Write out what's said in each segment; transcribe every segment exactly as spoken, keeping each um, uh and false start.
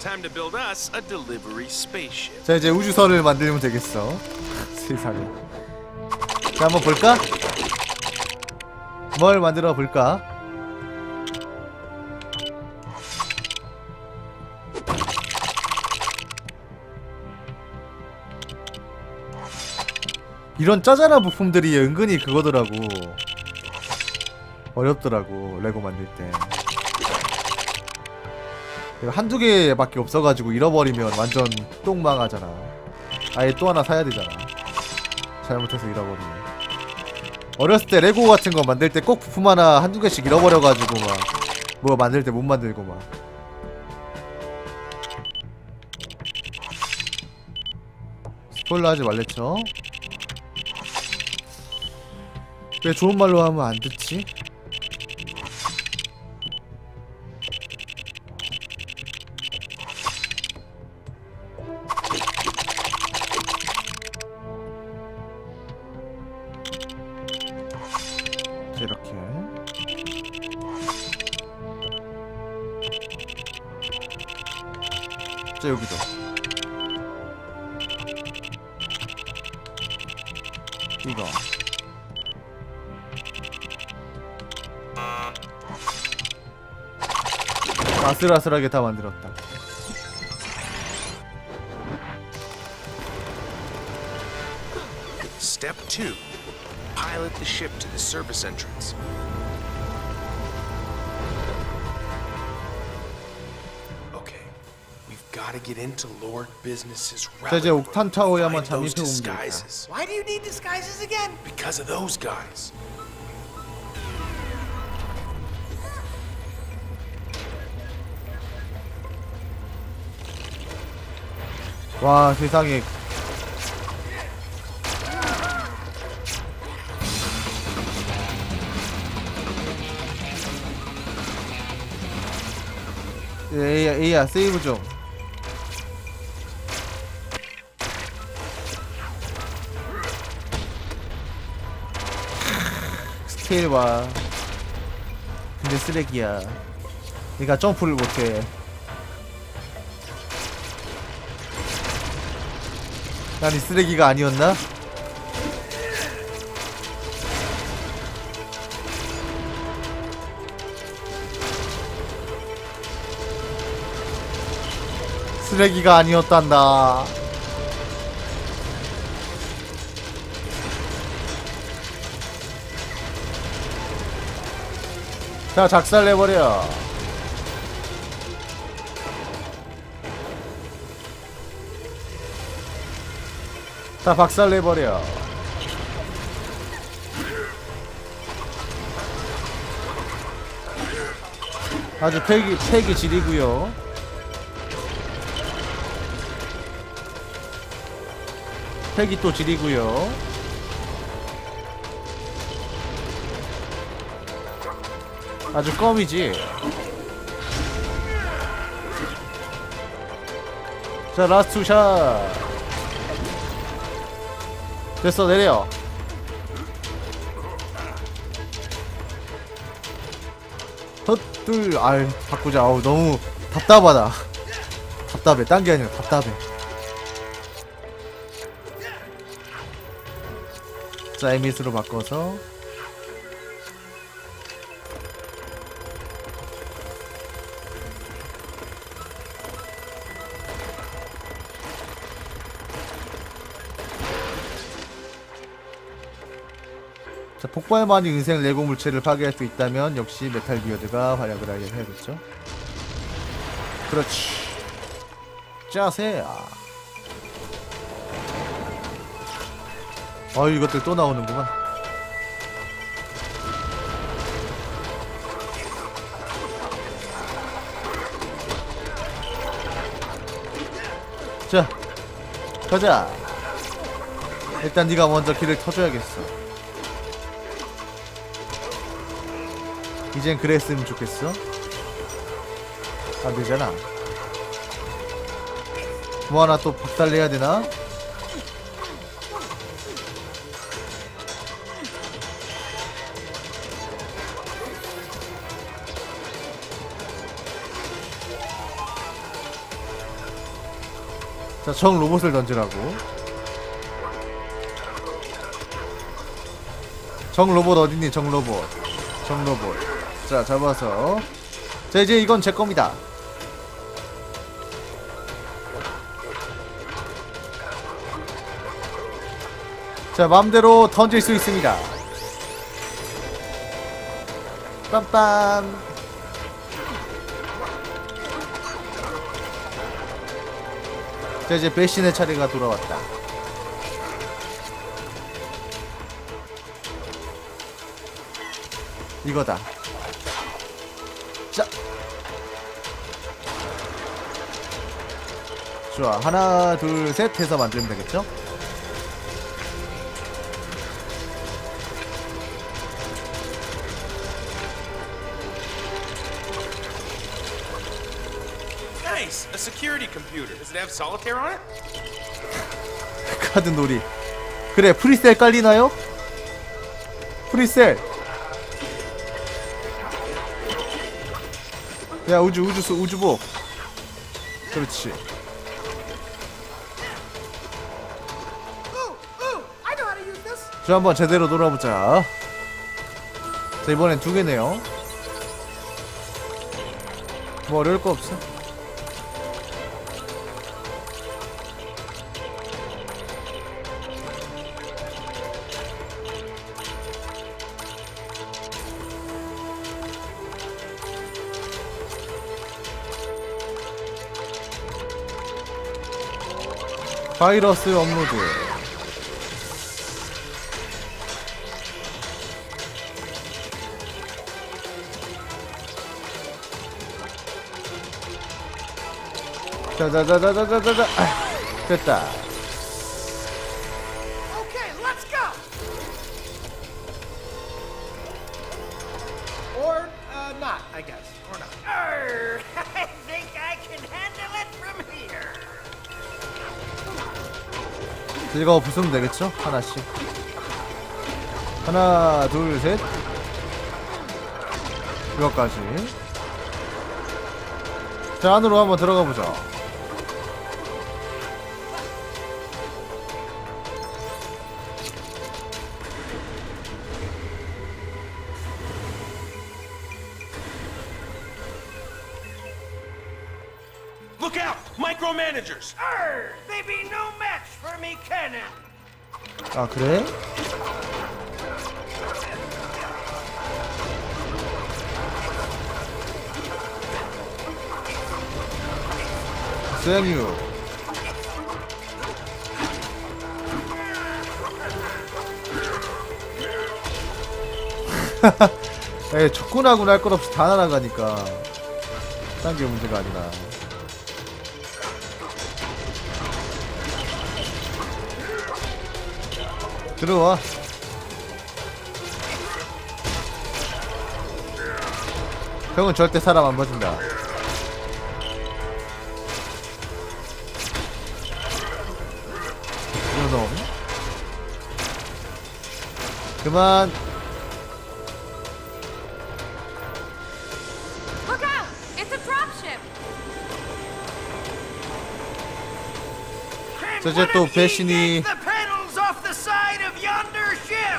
Time to build us a delivery spaceship. 자, 이제 우주선을 만들면 되겠어. 세상에. 자, 한번 볼까? 뭘 만들어 볼까? 이런 짜잘한 부품들이 은근히 그거더라고. 어렵더라고, 레고 만들 때. 한두 개밖에 없어가지고 잃어버리면 완전 똥망하잖아. 아예 또 하나 사야 되잖아. 잘못해서 잃어버리면. 어렸을 때 레고 같은 거 만들 때 꼭 부품 하나 한두 개씩 잃어버려가지고 막 뭐 만들 때 못 만들고 막. 스포일러 하지 말랬죠? 왜 좋은 말로 하면 안 듣지? 이렇게 자, 여기도 이거 아슬아슬하게 다 만들었다. 스텝 투 Pilot the ship to the service entrance. Okay, we've got to get into Lord Business's relic. 이제 옥탄 타워에 한번 잠입해 봅니다. Why do you need disguises again? Because of those guys. 와, 세상에. 에이야, 에이야, 세이브 좀. 스케일 봐. 근데 쓰레기야. 내가 점프를 못해. 난 이 쓰레기가 아니었나? 쓰레기가 아니었단다. 자, 작살내버려. 다 박살내버려. 아주 폐기, 폐기 질이구요. 팩이 또 지리고요. 아주 껌이지. 자, 라스트 샷. 됐어, 내려. 헛둘. 아유, 바꾸자. 아우, 너무 답답하다. 답답해. 딴 게 아니라 답답해. 자, 에밋으로 바꿔서 자, 폭발만이 인생 레고 물체를 파괴할 수 있다면 역시 메탈 비어드가 활약을 하게 해야겠죠. 그렇지. 자세. 아유, 이것들 또 나오는구만. 자, 가자. 일단 네가 먼저 길을 터줘야겠어. 이젠 그랬으면 좋겠어. 안 되잖아. 뭐 하나 또 박살내야 되나? 자, 정 로봇을 던지라고. 정 로봇 어딨니? 정 로봇. 정 로봇. 자, 잡아서. 자, 이제 이건 제 겁니다. 자, 마음대로 던질 수 있습니다. 빰빰. 자, 이제 배신의 차례가 돌아왔다. 이거다. 자, 좋아. 하나, 둘, 셋 해서 만들면 되겠죠? 카드 놀이. 그래, 프리셀 깔리나요? 프리셀. 야, 우주, 우주수, 우주복. 그렇지. 저 한번 제대로 놀아보자. 자, 이번엔 두 개네요. 뭐 어려울 거 없어. 바이러스 업로드. 자자자자자자자자. 아, 됐다. Okay, let's go. Or uh, not, I guess. Or not. Arr, I think I can handle it from here. 이거 부수면 되겠죠? 하나씩. 하나, 둘, 셋. 이거까지. 자, 안으로 한번 들어가 보자. Look out, micromanagers. Arr, they be no match. 아, 그래? 세뉴. 에, 적군하고 날 것 없이 다 날아가니까 딴 게 문제가 아니라. 들어와. 형은 절대 사람 안 봐준다. 이놈. 그만. Look out! It's a dropship. 저 이제 또 배신이.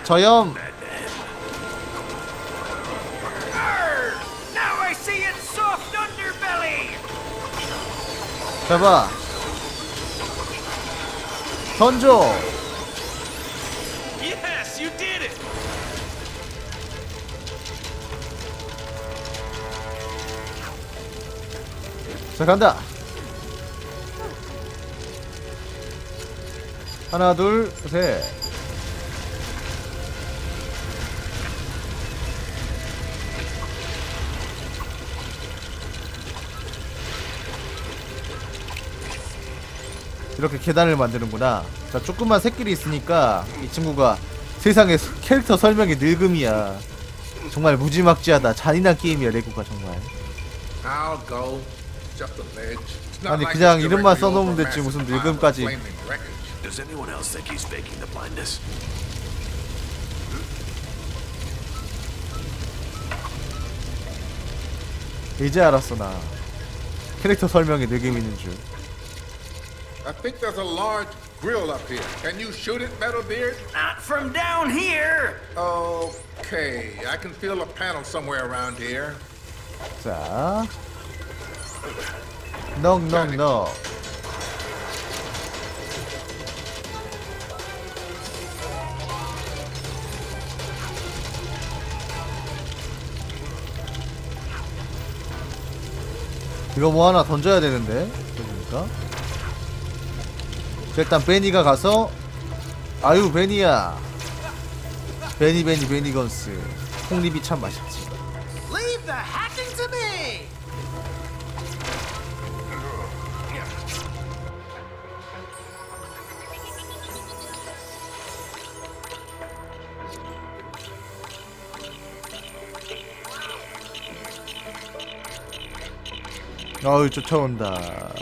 저염. 잡아. 던져. Yes, you did it. 자, 간다. 하나, 둘, 셋. 이렇게 계단을 만드는구나. 자, 조금만 새끼리 있으니까 이 친구가 세상에 캐릭터 설명이 늙음이야. 정말 무지막지하다. 잔인한 게임이야, 레고가 정말. 아니, 그냥 이름만 써놓으면 됐지 무슨 늙음까지. 이제 알았어, 나. 캐릭터 설명이 늙음 있는 줄. I think there's a large grill up here. Can you shoot it, Metal Beard? Not from down here! Okay, I can feel a panel somewhere around here. 자. No, no, no. 이거 뭐 하나 던져야 되는데. 그러니까. 일단 베니가 가서 아유 베니야. 베니 베니 베니 건스. 홍립이 참 맛있지. Leave the hacking to me. 어우 쫓아온다.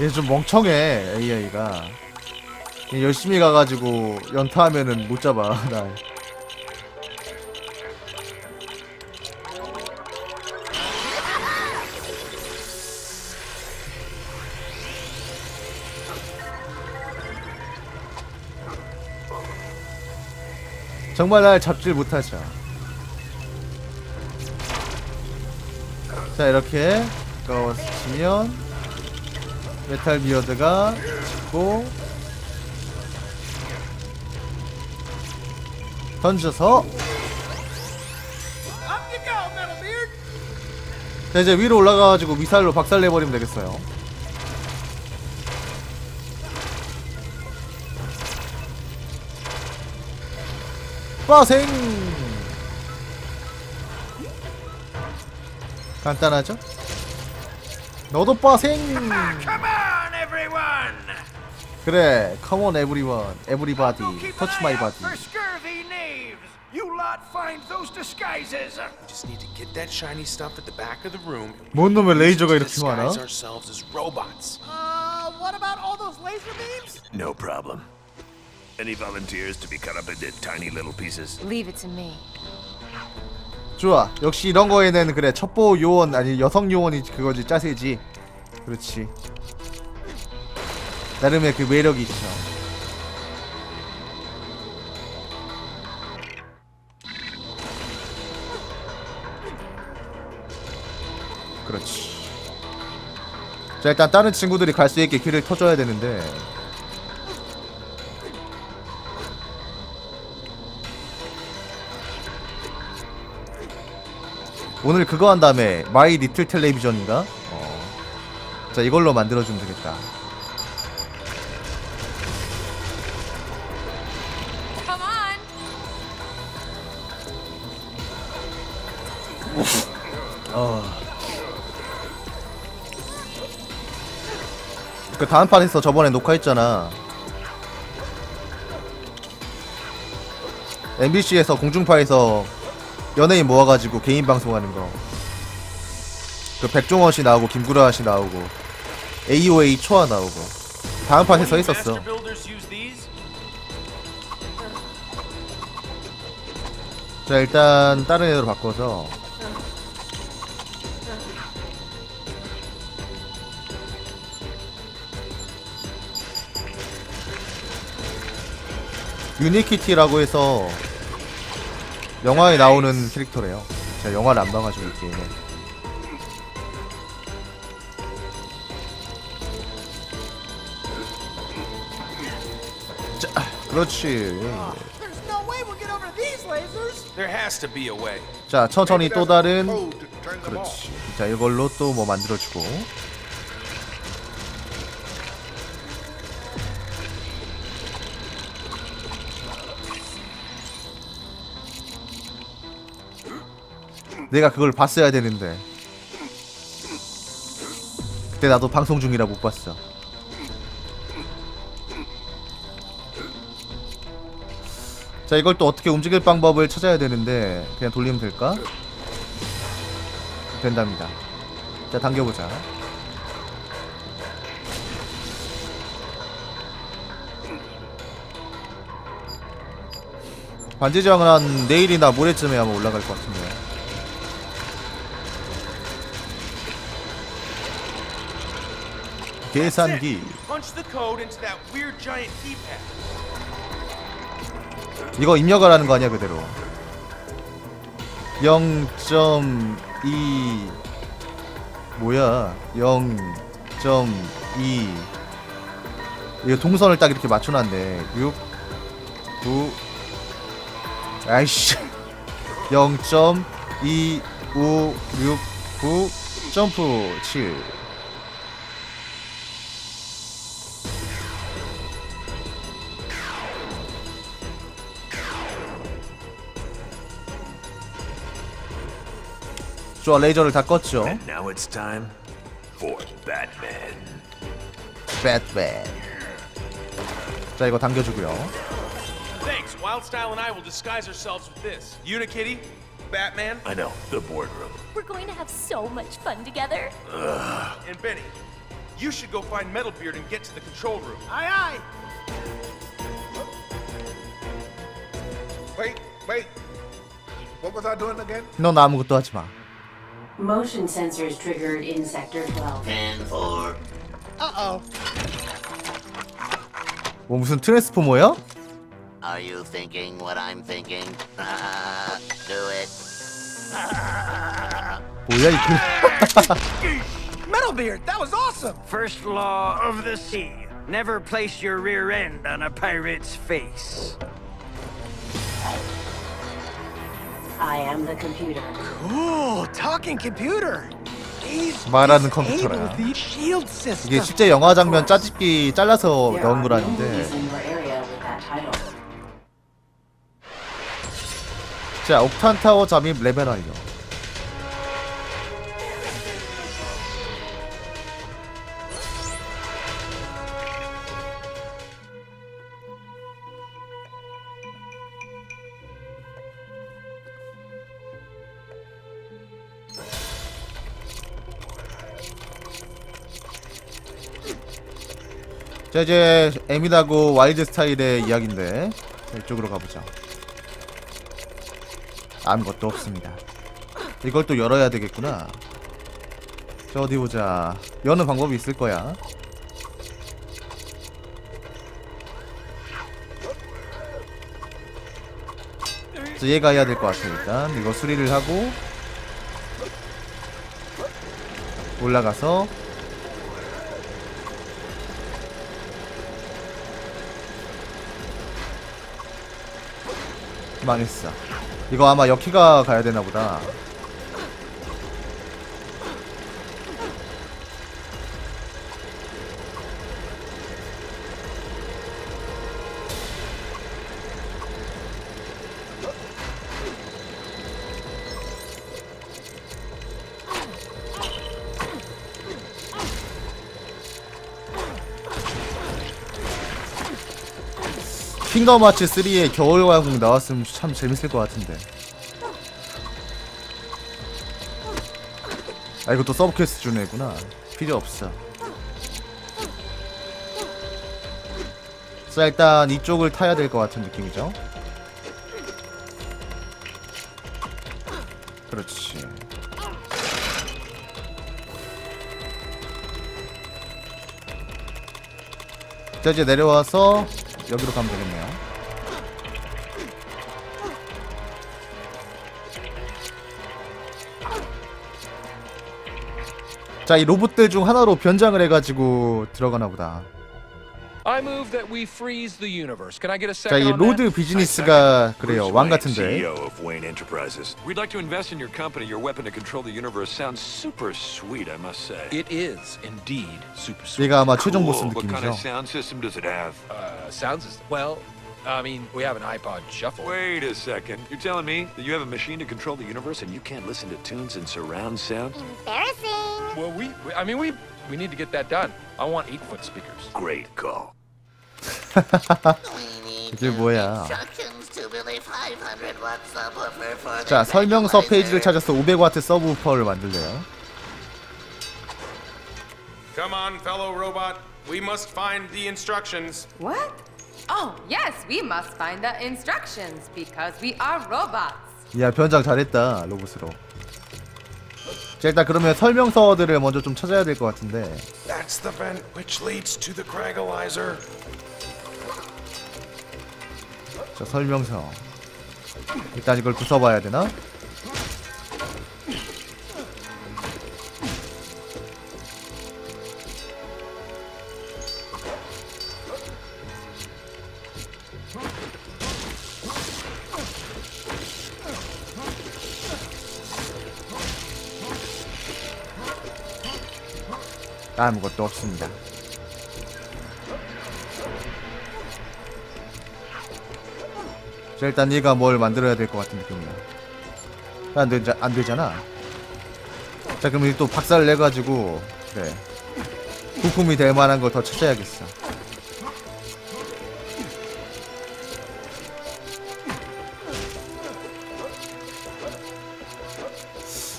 얘 좀 멍청해 에이아이가. 얘 열심히 가가지고 연타하면은 못 잡아 날. 정말 날 잡질 못하죠. 자 이렇게 가까워서 치면 메탈 비어드가 짓고 던져서 자 이제 위로 올라가가지고 미사일로 박살내버리면 되겠어요. 빠생! 간단하죠? 너도 빠생! 그래, come on everyone, everybody, touch my body. 뭔 놈의 레이저가 이렇게 많아? No problem. Any volunteers to be cut up into tiny little pieces? Leave it to me. 좋아. 역시 이런 거에는 그래 첩보 요원 아니 여성 요원이 그거지 짜세지. 그렇지. 나름의 그 매력이 있어. 그렇지. 자 일단 다른 친구들이 갈 수 있게 길을 터줘야 되는데. 오늘 그거 한 다음에 마이 리틀 텔레비전인가? 어. 자 이걸로 만들어주면 되겠다. 어. 그 다음 판에서 저번에 녹화했잖아. 엠비씨에서 공중파에서 연예인 모아가지고 개인 방송하는 거. 그 백종원 씨 나오고 김구라 씨 나오고 에이오에이 초아 나오고 다음 판에서 했었어. 자 일단 다른 애로 바꿔서 유니키티라고 해서. 영화에 나오는 캐릭터래요. 제가 영화를 안 봐가지고 이 게임에. 자, 그렇지. 자, 천천히 또 다른. 그렇지. 자, 이걸로 또 뭐 만들어주고. 내가 그걸 봤어야 되는데 그때 나도 방송 중이라 못 봤어. 자 이걸 또 어떻게 움직일 방법을 찾아야 되는데 그냥 돌리면 될까? 된답니다. 자 당겨보자. 반지장은 한 내일이나 모레쯤에 아마 올라갈 것 같은데. 계산기. 이거 입력을 하는 거 아니야 그대로. 영 점 이 뭐야? 영 점 이 이거 동선을 딱 이렇게 맞춰놨네. 육 구 아이씨 영 점 이 오 육 구 점프 칠. 좋아, 레이저를 다 껐죠. And now it's time for Batman. Batman. 자, 이거 당겨주고요. Thanks. Wildstyle and I will disguise ourselves with this. Unikitty, Batman. I know the boardroom. We're going to have so much fun together. Uh. And Benny, you should go find Metal Beard and get to the control room. Aye, aye. Wait, wait. What was I doing again? 넌 아무것도 하지 마. Motion sensors triggered in sector twelve. ten four. Uh-oh. 뭐 무슨 트랜스포머야? Are you thinking what I'm thinking? Uh, do it. 뭐야 이거? Metal Beard, that was awesome. First law of the sea: never place your rear end on a pirate's face. I am the computer. Cool, talking computer. 말하는 컴퓨터라. 이게 실제 영화 장면 짜집기 잘라서 넣은 거라는데. 자, 옥탄 타워 잠입 레벨 완료. 자, 이제 에미나고 와일드 스타일의 이야기인데 이쪽으로 가보자. 아무것도 없습니다. 이걸 또 열어야 되겠구나. 자, 어디 보자. 여는 방법이 있을 거야. 자, 얘가 해야 될 것 같아. 일단 이거 수리를 하고 올라가서 망했어. 이거 아마 여키가 가야 되나 보다. 킹덤하츠 삼에 겨울왕국 나왔으면 참 재밌을 것 같은데. 아, 이것도 서브퀘스트 준 애구나. 필요 없어. 자, 일단 이쪽을 타야 될 것 같은 느낌이죠. 그렇지. 자, 이제 내려와서 여기로 가면 되겠네요. 자, 이 로봇들 중 하나로 변장을 해가지고 들어가나 보다. 자, 이 로드 비즈니스가 그래요. 왕 같은데. 얘가 아마 최종 보스 느낌이죠. Sound system. Well, I mean, we have an iPod shuffle. Wait a second. You're telling me that you have a machine to control the universe and you can't listen to tunes and surround sound? Embarrassing. Well, we, we I mean, we we need to get that done. I want eight-foot speakers. Great call. 이게 뭐야? 자, 설명서 페이지를 찾아서 오백 와트 서브우퍼를 만들래요. Come on, fellow robot. We must find the instructions. What? Oh, yes, we must find the instructions because we are robots. 야, 변장 잘했다. 로봇으로. 자, 일단 그러면 설명서들을 먼저 좀 찾아야 될 것 같은데. That's the vent which leads to the cragalizer. 자, 설명서. 일단 이걸 부숴봐야 되나? 아무것도 없습니다. 자, 일단 얘가 뭘 만들어야 될 것 같은 느낌이야. 안 되자, 안 되잖아. 자, 그럼 이 또 박살을 내가지고 그래 부품이 될 만한 걸 더 찾아야겠어.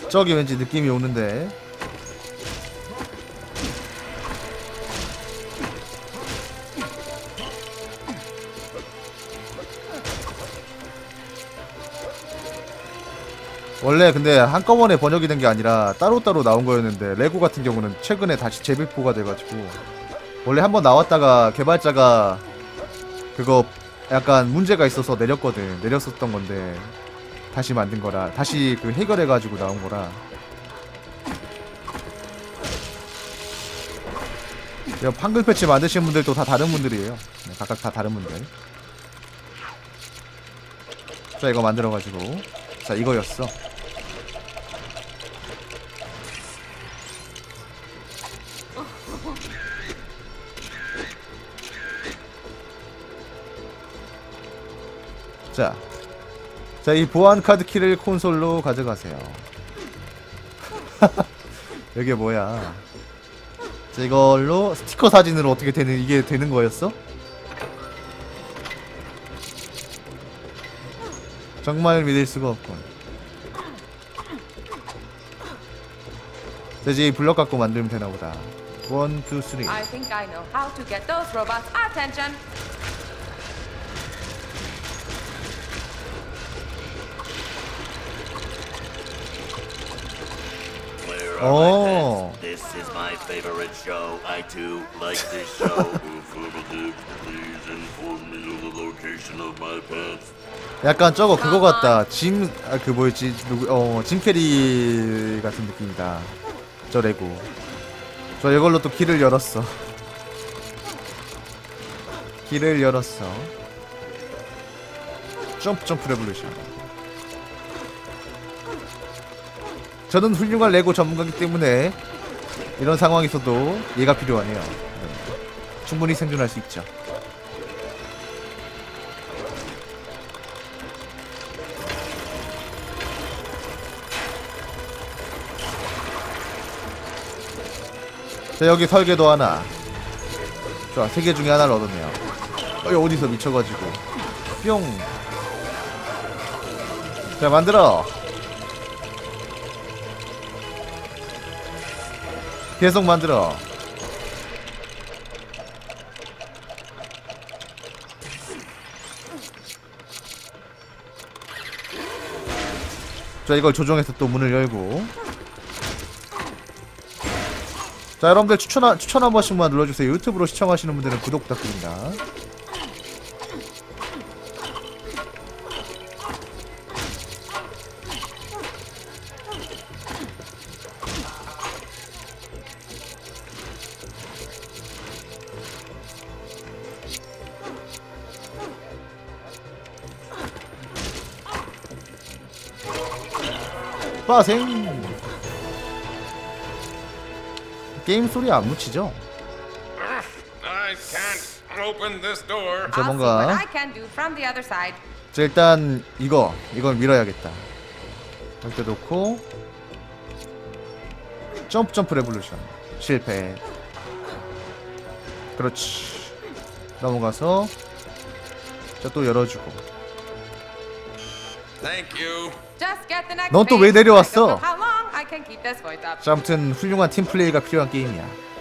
저기 왠지 느낌이 오는데. 원래 근데 한꺼번에 번역이 된 게 아니라 따로따로 나온 거였는데, 레고 같은 경우는 최근에 다시 재배포가 돼가지고, 원래 한번 나왔다가 개발자가 그거 약간 문제가 있어서 내렸거든. 내렸었던 건데 다시 만든 거라, 다시 그 해결해가지고 나온 거라. 한글 패치 만드신 분들도 다 다른 분들이에요. 각각 다 다른 분들. 자, 이거 만들어가지고, 자, 이거였어. 자, 자, 이 보안 카드 키를 콘솔로 가져가세요. 이게 뭐야? 자, 이걸로 스티커 사진으로 어떻게 되는, 이게 되는 거였어? 정말 믿을 수가 없군. 자, 이제 이 블럭 갖고 만들면 되나 보다. 원, 투, 쓰리. I think I know how to get those robots' attention. Oh. This is my favorite show. I too like this show. Affirmative, please inform me of the location of my pets. 약간 저거 그거 같다. 짐, 아, 그 뭐였지? 누구, 어, 짐 캐리 같은 느낌이다. 저 레고. 저 이걸로 또 길을 열었어. 길을 열었어. 점프 점프 레볼루션. 저는 훌륭한 레고 전문가이기 때문에 이런 상황에서도 얘가 필요하네요. 네. 충분히 생존할 수 있죠. 자, 여기 설계도 하나. 좋아, 세 개 중에 하나를 얻었네요. 어이, 어디서 미쳐가지고. 뿅. 자, 만들어. 계속 만들어. 자, 이걸 조정해서 또 문을 열고. 자, 여러분들 추천 한, 추천 한 번씩만 눌러주세요. 유튜브로 시청하시는 분들은 구독 부탁드립니다. 빠생. 게임 소리 안 묻히죠? 저 뭔가. 자, 일단 이거 이걸 밀어야겠다. 이렇게 놓고 점프 점프 레볼루션 실패. 그렇지. 넘어가서 자, 또 열어주고. 넌 또 왜 내려왔어? 자, 아무튼 훌륭한 팀플레이가 필요한 게임이야.